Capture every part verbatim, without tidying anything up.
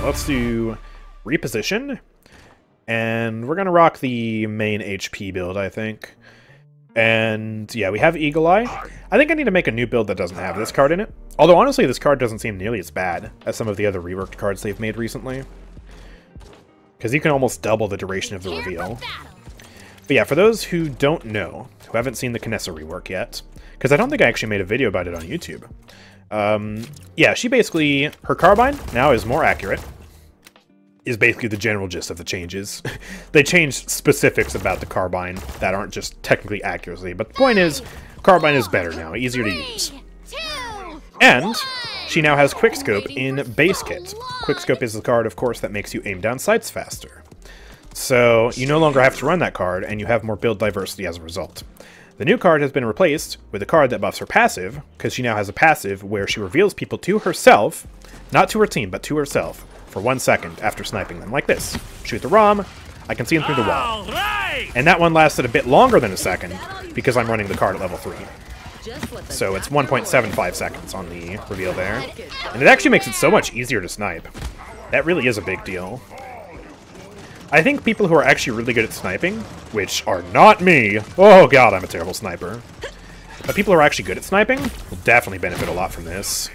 right, let's do reposition. And we're going to rock the main H P build, I think. And yeah, we have Eagle Eye. I think I need to make a new build that doesn't have this card in it. Although honestly, this card doesn't seem nearly as bad as some of the other reworked cards they've made recently. Because you can almost double the duration of the reveal. But yeah, for those who don't know, who haven't seen the Kinessa rework yet, because I don't think I actually made a video about it on YouTube. Um, yeah, she basically, her carbine now is more accurate, is basically the general gist of the changes. They changed specifics about the carbine that aren't just technically accuracy, but the point is, carbine is better now, easier to use. And she now has Quickscope in base kit. Quickscope is the card, of course, that makes you aim down sights faster. So you no longer have to run that card, and you have more build diversity as a result. The new card has been replaced with a card that buffs her passive, because she now has a passive where she reveals people to herself, not to her team, but to herself, for one second after sniping them, like this. Shoot the ROM, I can see them through the wall. And that one lasted a bit longer than a second, because I'm running the card at level three. So it's one point seven five seconds on the reveal there. And it actually makes it so much easier to snipe. That really is a big deal. I think people who are actually really good at sniping, which are not me, oh god, I'm a terrible sniper, but people who are actually good at sniping will definitely benefit a lot from this.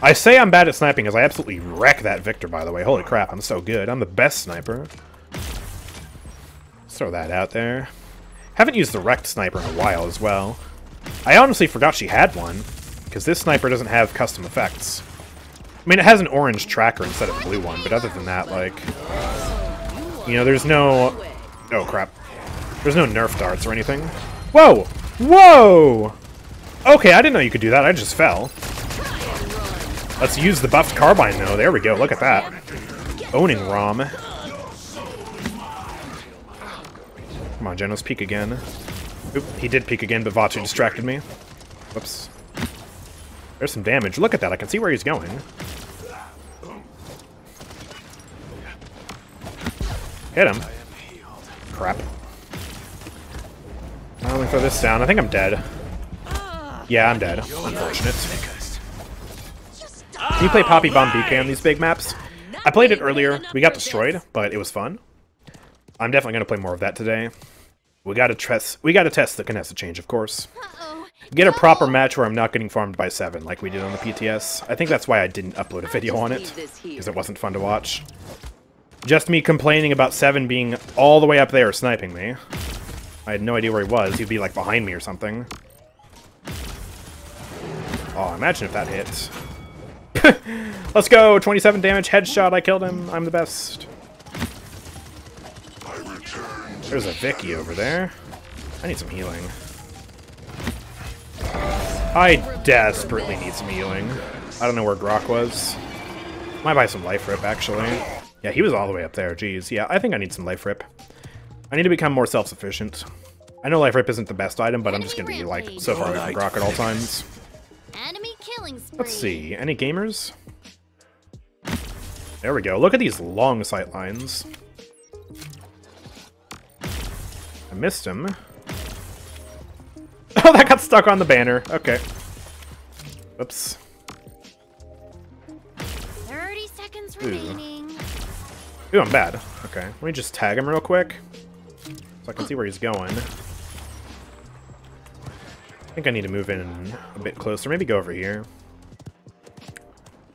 I say I'm bad at sniping as I absolutely wreck that Victor, by the way. Holy crap, I'm so good. I'm the best sniper. Let's throw that out there. Haven't used the wrecked sniper in a while as well. I honestly forgot she had one, because this sniper doesn't have custom effects. I mean, it has an orange tracker instead of a blue one, but other than that, like... You know, there's no... Oh, crap. There's no nerf darts or anything. Whoa! Whoa! Okay, I didn't know you could do that. I just fell. Let's use the buffed carbine, though. There we go. Look at that. Owning ROM. Come on, Genos, peek again. Oop, he did peek again, but Vatu distracted me. Whoops. There's some damage. Look at that. I can see where he's going. Hit him. Crap. Now let me throw this down. I think I'm dead. Yeah, I'm dead. Unfortunate. Do you play Poppy Bomb B K on these big maps? I played it earlier. We got destroyed, but it was fun. I'm definitely going to play more of that today. We got to test We got to test the Kinessa change, of course. Get a proper match where I'm not getting farmed by seven like we did on the P T S. I think that's why I didn't upload a video on it, because it wasn't fun to watch. Just me complaining about seven being all the way up there sniping me. I had no idea where he was. He'd be like behind me or something. Oh, imagine if that hits. Let's go! twenty-seven damage, headshot, I killed him. I'm the best. There's a Vicky over there. I need some healing. I desperately need some healing. I don't know where Grok was. Might buy some life rip, actually. Yeah, he was all the way up there, geez. Yeah, I think I need some life rip. I need to become more self-sufficient. I know life rip isn't the best item, but I'm just gonna be, like, so far away from Grok at all times. Let's see, any gamers? There we go, look at these long sight lines. I missed him. Oh, that got stuck on the banner, okay. Oops. thirty seconds remaining. Ooh, I'm bad. Okay, let me just tag him real quick so I can see where he's going. I think I need to move in a bit closer. Maybe go over here.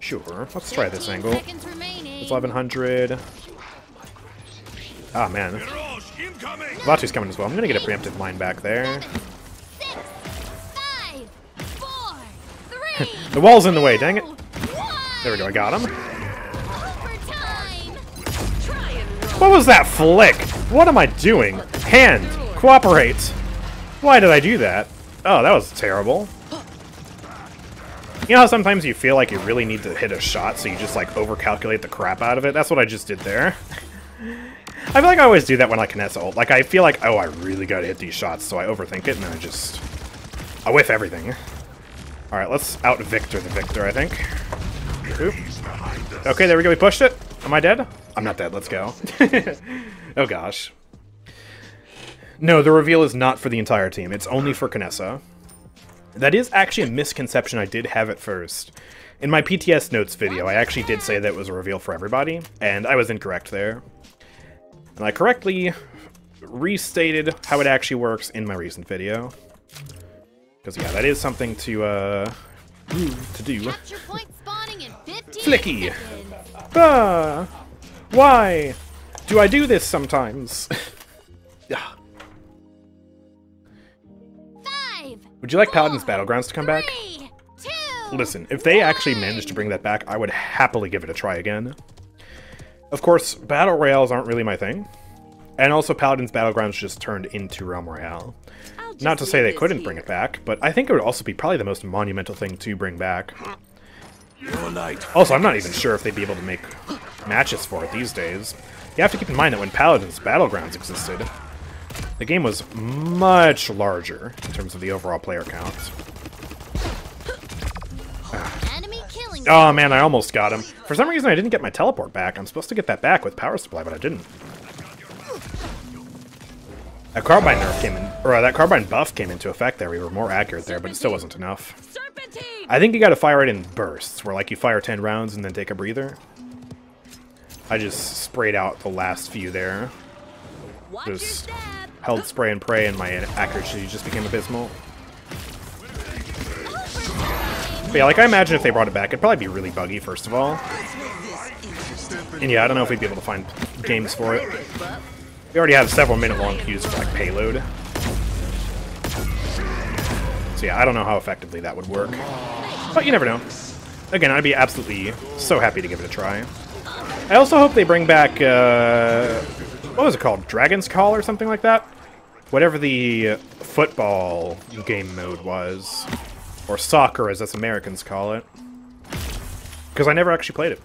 Sure. Let's try this angle. It's eleven hundred. Ah, man. Vatu's coming as well. I'm going to get a preemptive line back there. The wall's in the way, dang it. There we go, I got him. What was that flick? What am I doing? Hand, cooperate. Why did I do that? Oh, that was terrible. You know how sometimes you feel like you really need to hit a shot, so you just like overcalculate the crap out of it? That's what I just did there. I feel like I always do that when I Kinessa ult. Like I feel like, oh, I really gotta hit these shots, so I overthink it, and then I just, I whiff everything. All right, let's out Victor the Victor, I think. Oop. Okay, there we go. We pushed it. Am I dead? I'm not dead, let's go. Oh gosh. No, the reveal is not for the entire team. It's only for Kinessa. That is actually a misconception I did have at first. In my P T S notes video, I actually did say that it was a reveal for everybody, and I was incorrect there. And I correctly restated how it actually works in my recent video. Because, yeah, that is something to, uh, to do. Flicky! Ah! Why do I do this sometimes? Five, would you like four, Paladin's Battlegrounds to come three, back? Two, Listen, if they one. actually managed to bring that back, I would happily give it a try again. Of course, Battle Royales aren't really my thing. And also, Paladin's Battlegrounds just turned into Realm Royale. Not to say they couldn't here. bring it back, but I think it would also be probably the most monumental thing to bring back. Also, I'm not even sure if they'd be able to make matches for it these days. You have to keep in mind that when Paladin's Battlegrounds existed, the game was much larger in terms of the overall player count. Oh man, I almost got him. For some reason I didn't get my teleport back. I'm supposed to get that back with power supply, but I didn't. That carbine nerf came in, or uh, that carbine buff came into effect there. We were more accurate there, but it still wasn't enough. I think you gotta fire it in bursts, where like you fire ten rounds and then take a breather. I just sprayed out the last few there. Just held spray and pray, and my accuracy just became abysmal. But yeah, like I imagine if they brought it back, it'd probably be really buggy, first of all. And yeah, I don't know if we'd be able to find games for it. We already have several minute long queues for like payload. So yeah, I don't know how effectively that would work. But you never know. Again, I'd be absolutely so happy to give it a try. I also hope they bring back, uh, what was it called? Dragon's Call or something like that? Whatever the football game mode was. Or soccer, as us Americans call it. Because I never actually played it.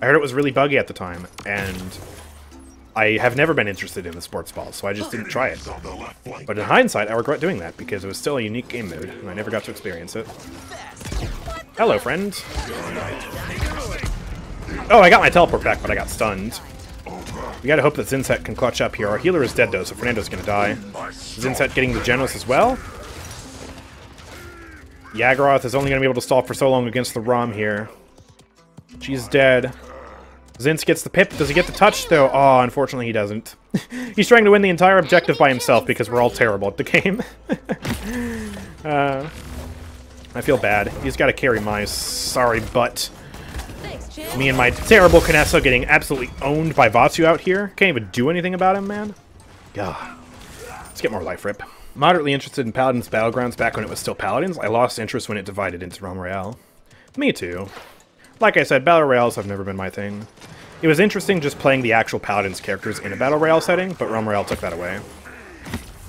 I heard it was really buggy at the time, and I have never been interested in the sports ball, so I just didn't try it. But in hindsight, I regret doing that, because it was still a unique game mode, and I never got to experience it. Hello, friend. Oh, I got my teleport back, but I got stunned. We gotta hope that Zinset can clutch up here. Our healer is dead, though, so Fernando's gonna die. Zinset getting the Genos as well. Yagaroth is only gonna be able to stall for so long against the ROM here. She's dead. Zinz gets the Pip. Does he get the touch, though? Oh, unfortunately he doesn't. He's trying to win the entire objective by himself because we're all terrible at the game. uh, I feel bad. He's got to carry my sorry butt. Me and my terrible Kinessa getting absolutely owned by Vatu out here. Can't even do anything about him, man. God. Let's get more life rip. Moderately interested in Paladin's Battlegrounds back when it was still Paladins. I lost interest when it divided into Realm Royale. Me too. Like I said, Battle Royales have never been my thing. It was interesting just playing the actual Paladin's characters in a Battle Royale setting, but Realm Royale took that away.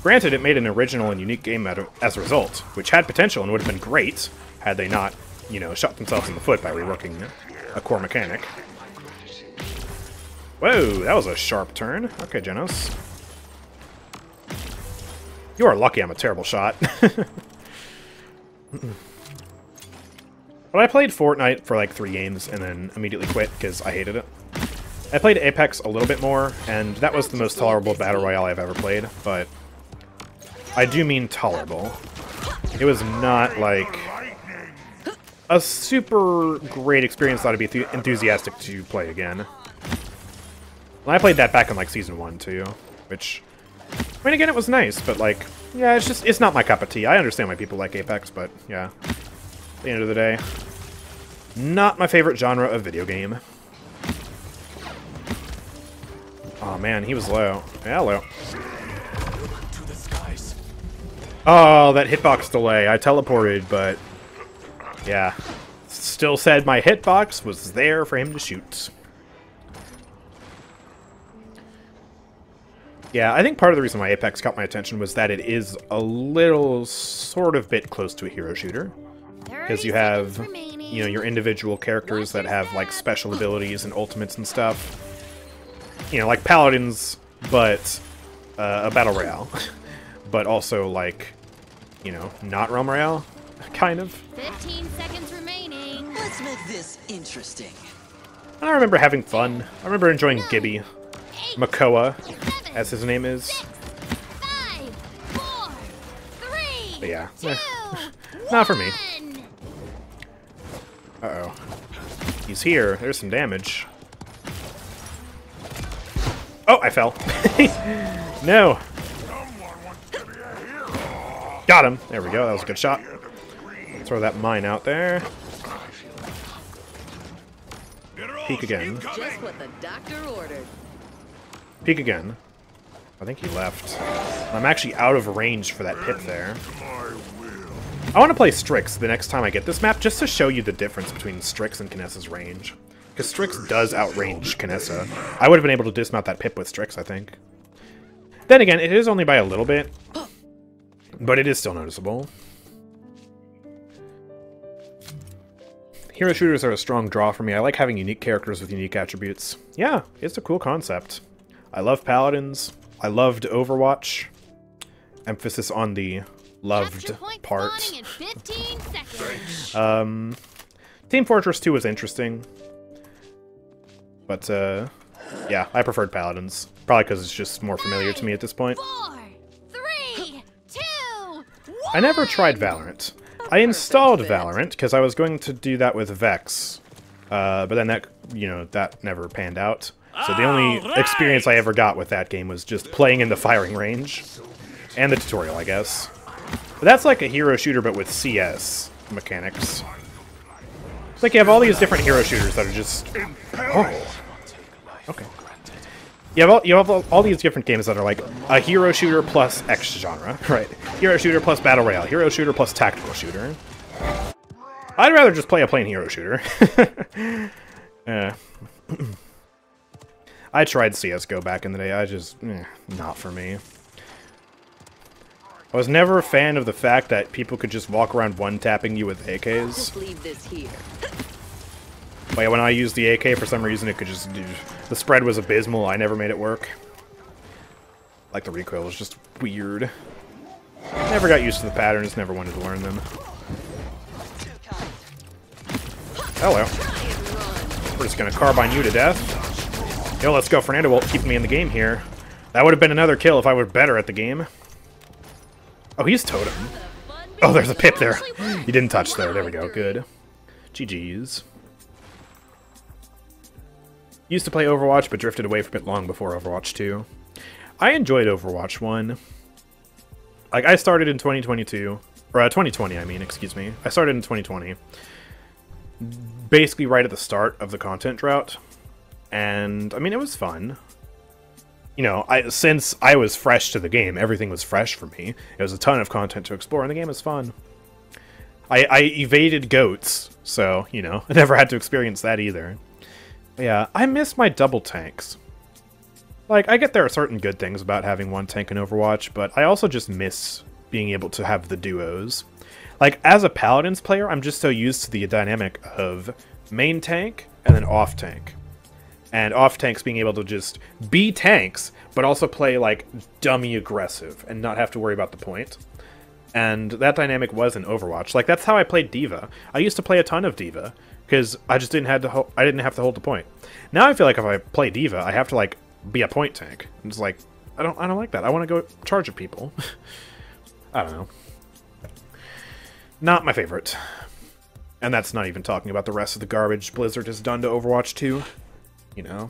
Granted, it made an original and unique game as a result, which had potential and would have been great had they not, you know, shot themselves in the foot by reworking a core mechanic. Whoa, that was a sharp turn. Okay, Genos. You are lucky I'm a terrible shot. Mm-mm. But I played Fortnite for like three games and then immediately quit because I hated it. I played Apex a little bit more, and that was the most tolerable Battle Royale I've ever played, but I do mean tolerable. It was not like a super great experience that I'd be enthusiastic to play again. And I played that back in like season one too, which, I mean again it was nice, but like, yeah, it's just, it's not my cup of tea. I understand why people like Apex, but yeah. At the end of the day, not my favorite genre of video game. Oh man, he was low. Hello. Oh, that hitbox delay. I teleported, but yeah, still said my hitbox was there for him to shoot. Yeah, I think part of the reason why Apex caught my attention was that it is a little sort of bit close to a hero shooter. Because you have, you know, your individual characters that have, like, special abilities and ultimates and stuff. You know, like Paladins, but uh, a Battle Royale. But also, like, you know, not Realm Royale, kind of. fifteen seconds remaining. Let's make this interesting. I remember having fun. I remember enjoying Nine, Gibby. Eight, Makoa, seven, as his name is. Six, five, four, three, but yeah. Two, eh. Not for me. Uh-oh. He's here. There's some damage. Oh, I fell. No. Got him. There we go. That was a good shot. Throw that mine out there. Peek again. Just what the doctor ordered. Peek again. I think he left. I'm actually out of range for that pip there. I want to play Strix the next time I get this map, just to show you the difference between Strix and Kinessa's range. Because Strix does outrange Kinessa. I would have been able to dismount that pip with Strix, I think. Then again, it is only by a little bit. But it is still noticeable. Hero shooters are a strong draw for me. I like having unique characters with unique attributes. Yeah, it's a cool concept. I love Paladins. I loved Overwatch. Emphasis on the loved part. um, Team Fortress two was interesting. But, uh, yeah, I preferred Paladins. Probably because it's just more familiar to me at this point. Four, three, two, I never tried Valorant. I installed Valorant because I was going to do that with Vex, uh, but then that, you know, that never panned out. So the only right. experience I ever got with that game was just playing in the firing range and the tutorial, I guess. But that's like a hero shooter, but with C S mechanics. It's like you have all these different hero shooters that are just. Oh. Okay. You have all, you have all, all these different games that are like a hero shooter plus X genre, right? Hero shooter plus battle royale, hero shooter plus tactical shooter. I'd rather just play a plain hero shooter. uh, I tried C S G O back in the day. I just eh, not for me. I was never a fan of the fact that people could just walk around one-tapping you with A Ks. Just leave this here. But yeah, when I used the A K, for some reason, it could just... The spread was abysmal. I never made it work. Like, the recoil was just weird. Never got used to the patterns. Never wanted to learn them. Hello. We're just gonna carbine you to death. Yo, let's go. Fernando won't keep me in the game here. That would have been another kill if I were better at the game. Oh, he's totem. Oh, there's a pip there. You didn't touch, though. There we go. Good. G Gs's. Used to play Overwatch, but drifted away from it long before Overwatch two. I enjoyed Overwatch one. Like, I started in twenty twenty-two. Or, uh, twenty twenty, I mean, excuse me. I started in twenty twenty. Basically right at the start of the content drought. And, I mean, it was fun. You know, I since I was fresh to the game, everything was fresh for me. It was a ton of content to explore, and the game was fun. I, I evaded goats, so, you know, I never had to experience that either. Yeah, I miss my double tanks. Like, I get there are certain good things about having one tank in Overwatch, but I also just miss being able to have the duos. Like, as a Paladins player, I'm just so used to the dynamic of main tank and then off tank. And off tanks being able to just be tanks, but also play, like, dummy aggressive and not have to worry about the point. And that dynamic was in Overwatch. Like, that's how I played D.Va. I used to play a ton of D.Va. Because I just didn't have to ho I didn't have to hold the point. Now I feel like if I play D.Va, I have to like be a point tank. I'm just like I don't I don't like that. I want to go charge at people. I don't know. Not my favorite. And that's not even talking about the rest of the garbage Blizzard has done to Overwatch two. You know.